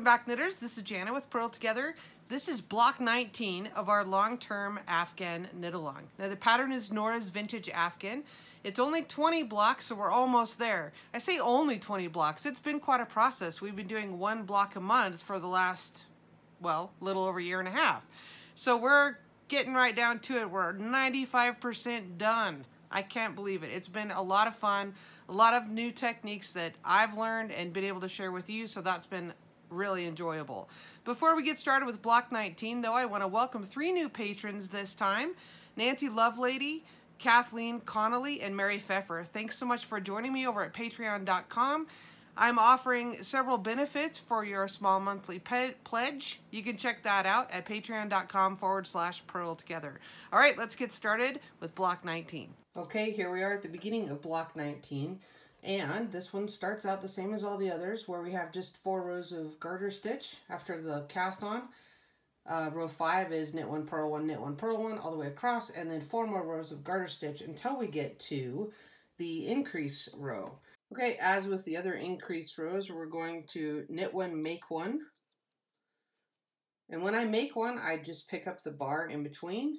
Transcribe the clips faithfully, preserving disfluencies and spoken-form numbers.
Welcome back, knitters. This is Jana with Purl Together. This is block nineteen of our long-term Afghan knit-along. Now the pattern is Nora's Vintage Afghan. It's only twenty blocks, so we're almost there. I say only twenty blocks. It's been quite a process. We've been doing one block a month for the last, well, little over a year and a half. So we're getting right down to it. We're ninety-five percent done. I can't believe it. It's been a lot of fun, a lot of new techniques that I've learned and been able to share with you, so that's been really enjoyable. Before we get started with block nineteen, though, I want to welcome three new patrons this time: Nancy Lovelady, Kathleen Connolly, and Mary Pfeffer. Thanks so much for joining me over at patreon dot com. I'm offering several benefits for your small monthly pledge. You can check that out at patreon.com forward slash Purl Together. All right, let's get started with block nineteen. Okay, here we are at the beginning of block nineteen. And this one starts out the same as all the others, where we have just four rows of garter stitch after the cast on. Uh, row five is knit one, purl one, knit one, purl one, all the way across, and then four more rows of garter stitch until we get to the increase row. Okay, as with the other increase rows, we're going to knit one, make one. And when I make one, I just pick up the bar in between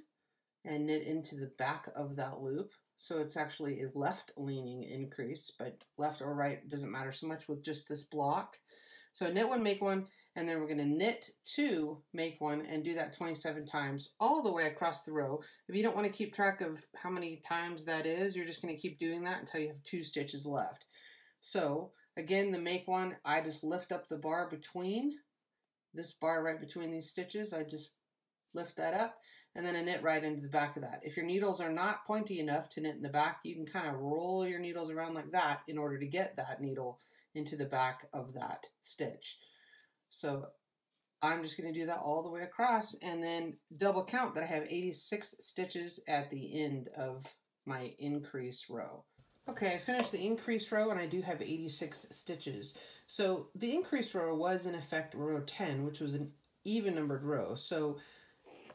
and knit into the back of that loop. So it's actually a left-leaning increase, but left or right doesn't matter so much with just this block. So knit one, make one, and then we're going to knit two, make one, and do that twenty-seven times all the way across the row. If you don't want to keep track of how many times that is, you're just going to keep doing that until you have two stitches left. So again, the make one, I just lift up the bar between, this bar right between these stitches, I just lift that up, and then I knit right into the back of that. If your needles are not pointy enough to knit in the back, you can kind of roll your needles around like that in order to get that needle into the back of that stitch. So I'm just going to do that all the way across and then double count that I have eighty-six stitches at the end of my increase row. Okay, I finished the increase row and I do have eighty-six stitches. So the increase row was in effect row ten, which was an even numbered row. So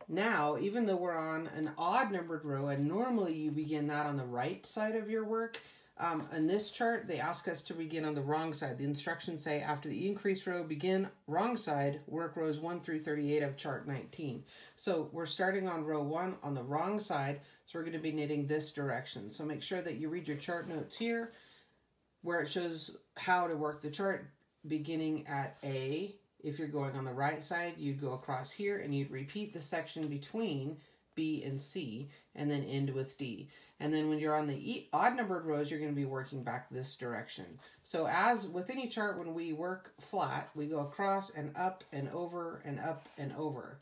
now, even though we're on an odd numbered row, and normally you begin that on the right side of your work, um, in this chart, they ask us to begin on the wrong side. The instructions say, after the increase row, begin wrong side, work rows one through thirty-eight of chart nineteen. So we're starting on row one on the wrong side, so we're going to be knitting this direction. So make sure that you read your chart notes here, where it shows how to work the chart, beginning at A. If you're going on the right side, you'd go across here and you'd repeat the section between B and C and then end with D. And then when you're on the e odd numbered rows, you're going to be working back this direction. So as with any chart, when we work flat, we go across and up and over and up and over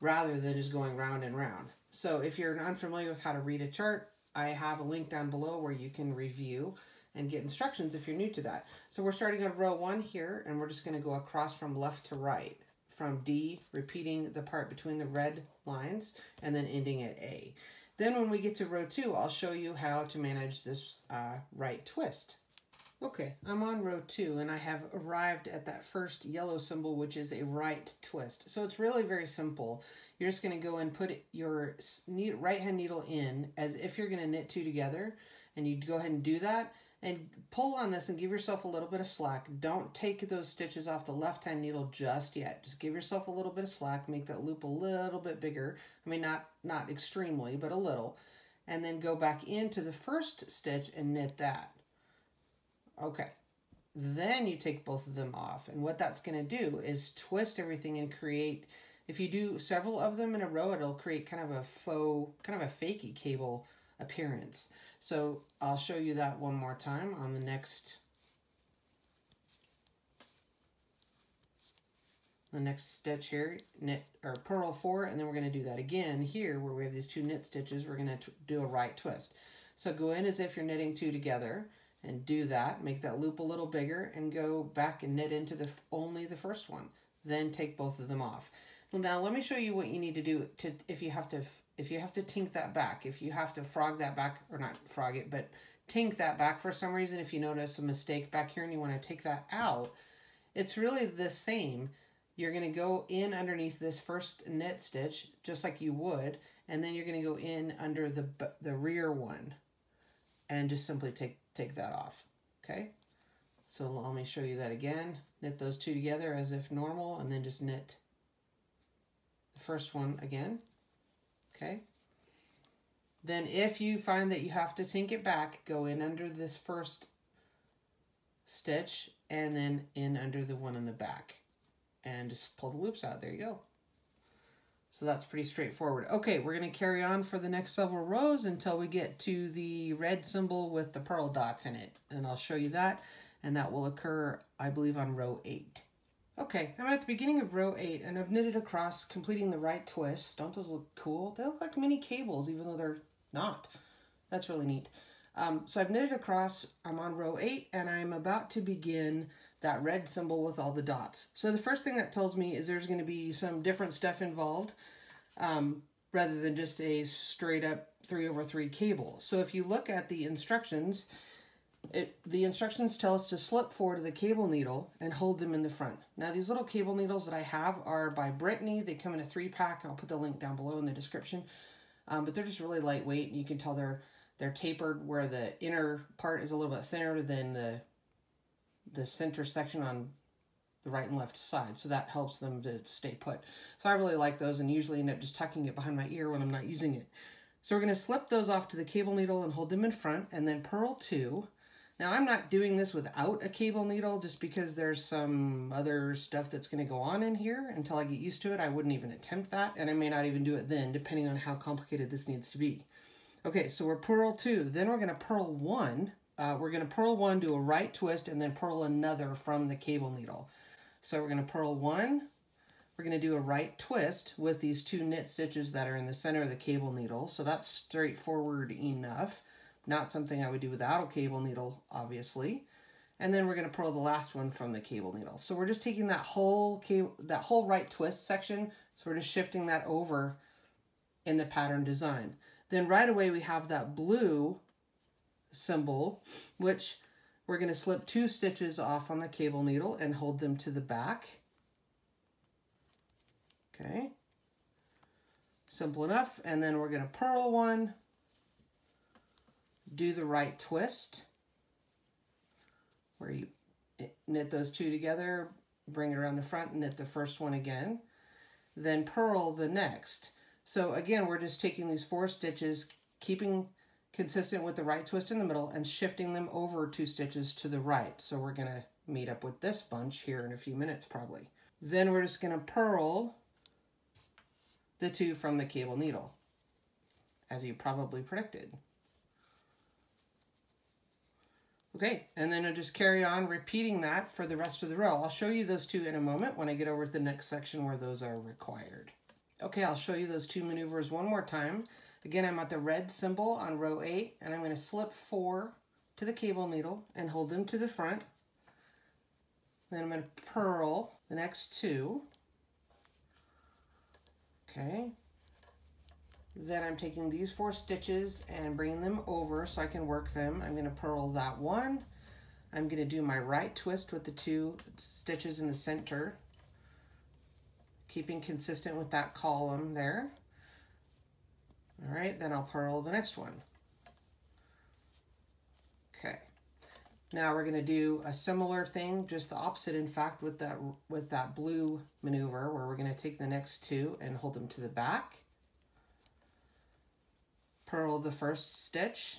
rather than just going round and round. So if you're unfamiliar with how to read a chart, I have a link down below where you can review and get instructions if you're new to that. So we're starting on row one here, and we're just going to go across from left to right, from D, repeating the part between the red lines, and then ending at A. Then when we get to row two, I'll show you how to manage this uh, right twist. Okay, I'm on row two, and I have arrived at that first yellow symbol, which is a right twist. So it's really very simple. You're just going to go and put your right-hand needle in as if you're going to knit two together, and you go ahead and do that. And pull on this and give yourself a little bit of slack. Don't take those stitches off the left-hand needle just yet. Just give yourself a little bit of slack. Make that loop a little bit bigger. I mean, not, not extremely, but a little. And then go back into the first stitch and knit that. Okay. Then you take both of them off. And what that's going to do is twist everything and create, if you do several of them in a row, it'll create kind of a faux, kind of a fakey cable appearance. So I'll show you that one more time on the next the next stitch here, knit or purl four, and then we're going to do that again here where we have these two knit stitches. We're going to do a right twist. So go in as if you're knitting two together and do that, make that loop a little bigger, and go back and knit into the only the first one, then take both of them off. Now let me show you what you need to do to if you have to if you have to tink that back, if you have to frog that back, or not frog it, but tink that back for some reason, if you notice a mistake back here and you want to take that out, it's really the same. You're going to go in underneath this first knit stitch, just like you would, and then you're going to go in under the, the rear one and just simply take, take that off, okay? So let me show you that again. Knit those two together as if normal, and then just knit the first one again. Okay. Then if you find that you have to tink it back, go in under this first stitch and then in under the one in the back and just pull the loops out. There you go. So that's pretty straightforward. Okay, we're going to carry on for the next several rows until we get to the red symbol with the purl dots in it. And I'll show you that. And that will occur, I believe, on row eight. Okay, I'm at the beginning of row eight, and I've knitted across, completing the right twist. Don't those look cool? They look like mini cables, even though they're not. That's really neat. Um, so I've knitted across, I'm on row eight, and I'm about to begin that red symbol with all the dots. So the first thing that tells me is there's going to be some different stuff involved, um, rather than just a straight up three over three cable. So if you look at the instructions, it, the instructions tell us to slip forward the cable needle and hold them in the front. Now these little cable needles that I have are by Brittany. They come in a three pack. I'll put the link down below in the description. Um, but they're just really lightweight, and you can tell they're They're tapered where the inner part is a little bit thinner than the, the center section on the right and left side. So that helps them to stay put. So I really like those, and usually end up just tucking it behind my ear when I'm not using it. So we're going to slip those off to the cable needle and hold them in front, and then purl two. Now I'm not doing this without a cable needle just because there's some other stuff that's going to go on in here. Until I get used to it, I wouldn't even attempt that. And I may not even do it then, depending on how complicated this needs to be. Okay, so we're purl two, then we're going to purl one. Uh, we're going to purl one, do a right twist, and then purl another from the cable needle. So we're going to purl one, we're going to do a right twist with these two knit stitches that are in the center of the cable needle. So that's straightforward enough. Not something I would do without a cable needle, obviously. And then we're going to purl the last one from the cable needle. So we're just taking that whole cable, that whole right twist section, so we're just shifting that over in the pattern design. Then right away we have that blue symbol, which we're going to slip two stitches off on the cable needle and hold them to the back. Okay, simple enough. And then we're going to purl one, do the right twist, where you knit those two together, bring it around the front, and knit the first one again, then purl the next. So again, we're just taking these four stitches, keeping consistent with the right twist in the middle, and shifting them over two stitches to the right. So we're going to meet up with this bunch here in a few minutes probably. Then we're just going to purl the two from the cable needle, as you probably predicted. Okay, and then I'll just carry on repeating that for the rest of the row. I'll show you those two in a moment when I get over to the next section where those are required. Okay, I'll show you those two maneuvers one more time. Again, I'm at the red symbol on row eight, and I'm going to slip four to the cable needle and hold them to the front. Then I'm going to purl the next two. Okay. Then I'm taking these four stitches and bringing them over so I can work them. I'm going to purl that one. I'm going to do my right twist with the two stitches in the center, keeping consistent with that column there. All right, then I'll purl the next one. Okay, now we're gonna do a similar thing, just the opposite, in fact, with that, with that blue maneuver, where we're gonna take the next two and hold them to the back, purl the first stitch,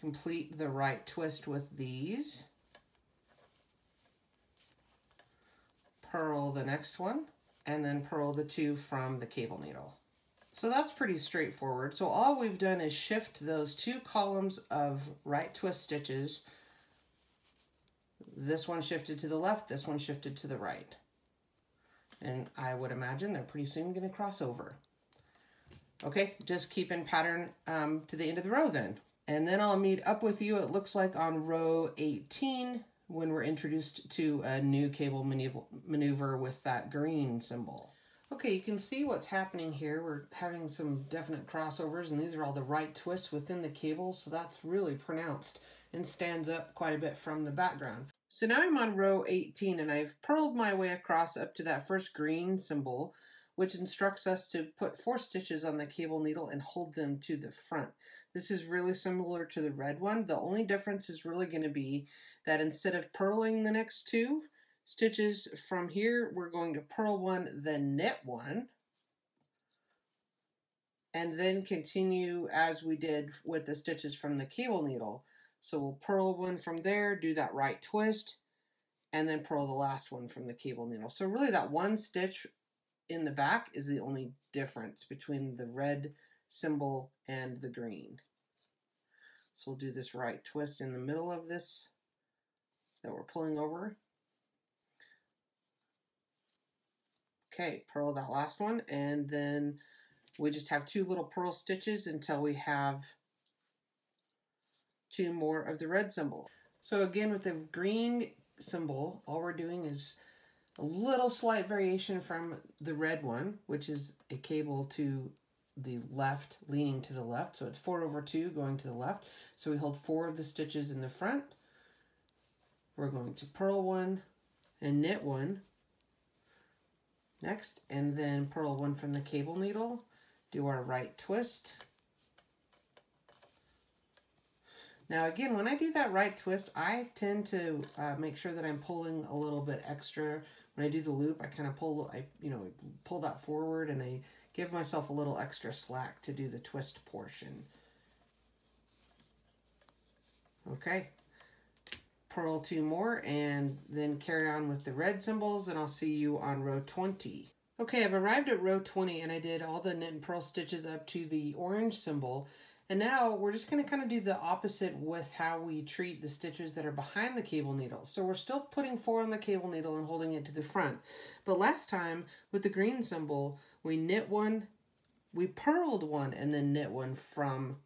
complete the right twist with these, purl the next one, and then purl the two from the cable needle. So that's pretty straightforward. So all we've done is shift those two columns of right twist stitches. This one shifted to the left, this one shifted to the right. And I would imagine they're pretty soon going to cross over. Okay, just keep in pattern um, to the end of the row then. And then I'll meet up with you, it looks like, on row eighteen. When we're introduced to a new cable maneuver with that green symbol. Okay, you can see what's happening here. We're having some definite crossovers, and these are all the right twists within the cable, so that's really pronounced and stands up quite a bit from the background. So now I'm on row eighteen, and I've purled my way across up to that first green symbol, which instructs us to put four stitches on the cable needle and hold them to the front. This is really similar to the red one. The only difference is really going to be that instead of purling the next two stitches from here, we're going to purl one, then knit one, and then continue as we did with the stitches from the cable needle. So we'll purl one from there, do that right twist, and then purl the last one from the cable needle. So really that one stitch in the back is the only difference between the red symbol and the green. So we'll do this right twist in the middle of this that we're pulling over. Okay, purl that last one, and then we just have two little purl stitches until we have two more of the red symbol. So again, with the green symbol, all we're doing is a little slight variation from the red one, which is a cable to the left, leaning to the left. So it's four over two going to the left. So we hold four of the stitches in the front. We're going to purl one and knit one next, and then purl one from the cable needle, do our right twist. Now again, when I do that right twist, I tend to uh, make sure that I'm pulling a little bit extra. When I do the loop, I kind of pull, I you know, pull that forward, and I give myself a little extra slack to do the twist portion. Okay, purl two more, and then carry on with the red symbols, and I'll see you on row twenty. Okay, I've arrived at row twenty, and I did all the knit and purl stitches up to the orange symbol. And now we're just going to kind of do the opposite with how we treat the stitches that are behind the cable needle. So we're still putting four on the cable needle and holding it to the front. But last time with the green symbol, we knit one, we purled one, and then knit one from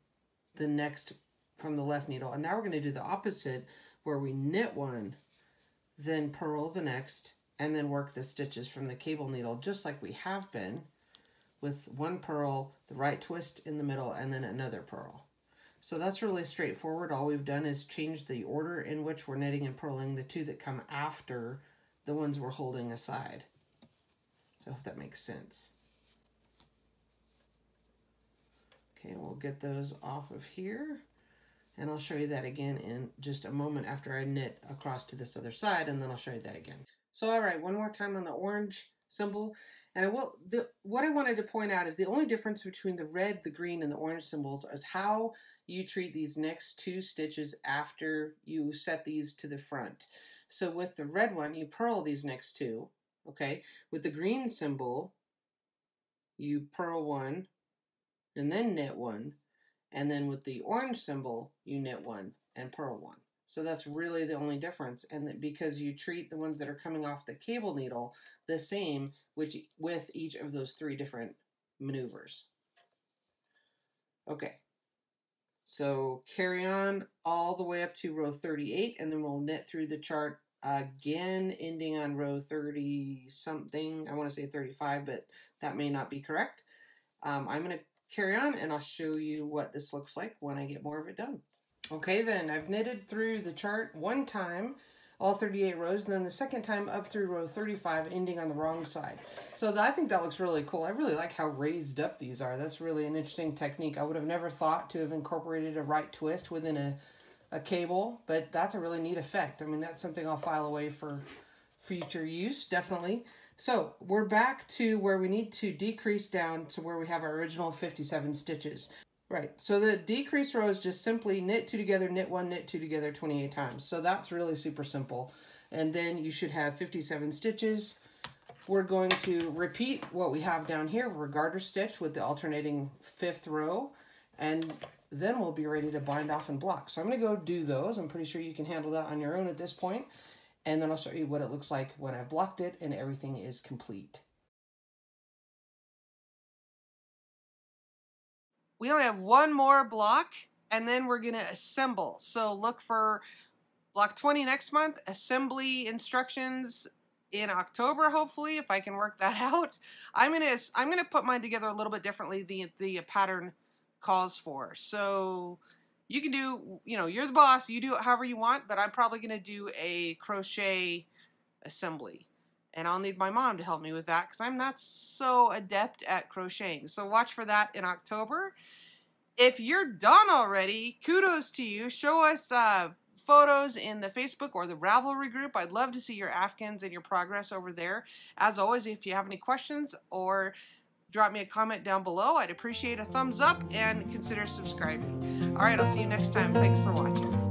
the next, from the left needle. And now we're going to do the opposite, where we knit one, then purl the next, and then work the stitches from the cable needle, just like we have been, with one purl, the right twist in the middle, and then another purl. So that's really straightforward. All we've done is change the order in which we're knitting and purling the two that come after the ones we're holding aside. So I hope that makes sense. Okay, we'll get those off of here, and I'll show you that again in just a moment after I knit across to this other side, and then I'll show you that again. So all right, one more time on the orange symbol. And I will, the, what I wanted to point out is the only difference between the red, the green, and the orange symbols is how you treat these next two stitches after you set these to the front. So with the red one, you purl these next two, okay? With the green symbol, you purl one and then knit one. And then with the orange symbol, you knit one and purl one. So that's really the only difference, and that because you treat the ones that are coming off the cable needle the same which with each of those three different maneuvers. Okay, so carry on all the way up to row thirty-eight, and then we'll knit through the chart again, ending on row thirty something. I want to say thirty-five, but that may not be correct. Um, I'm going to carry on, and I'll show you what this looks like when I get more of it done. Okay, then I've knitted through the chart one time, all thirty-eight rows, and then the second time up through row thirty-five, ending on the wrong side. So that, I think that looks really cool. I really like how raised up these are. That's really an interesting technique. I would have never thought to have incorporated a right twist within a, a cable, but that's a really neat effect. I mean, that's something I'll file away for future use, definitely. So we're back to where we need to decrease down to where we have our original fifty-seven stitches. Right, so the decrease row is just simply knit two together, knit one, knit two together twenty-eight times. So that's really super simple. And then you should have fifty-seven stitches. We're going to repeat what we have down here. We're garter stitch with the alternating fifth row. And then we'll be ready to bind off and block. So I'm gonna go do those. I'm pretty sure you can handle that on your own at this point. And then I'll show you what it looks like when I've blocked it and everything is complete. We only have one more block, and then we're going to assemble. So look for block twenty next month, assembly instructions in October, hopefully, if I can work that out. I'm going to I'm going to put mine together a little bit differently than the pattern calls for. So you can do, you know, you're the boss, you do it however you want, but I'm probably going to do a crochet assembly. and I'll need my mom to help me with that because I'm not so adept at crocheting. So watch for that in October. If you're done already, kudos to you. Show us uh, photos in the Facebook or the Ravelry group. I'd love to see your Afghans and your progress over there. As always, if you have any questions or drop me a comment down below, I'd appreciate a thumbs up and consider subscribing. All right, I'll see you next time. Thanks for watching.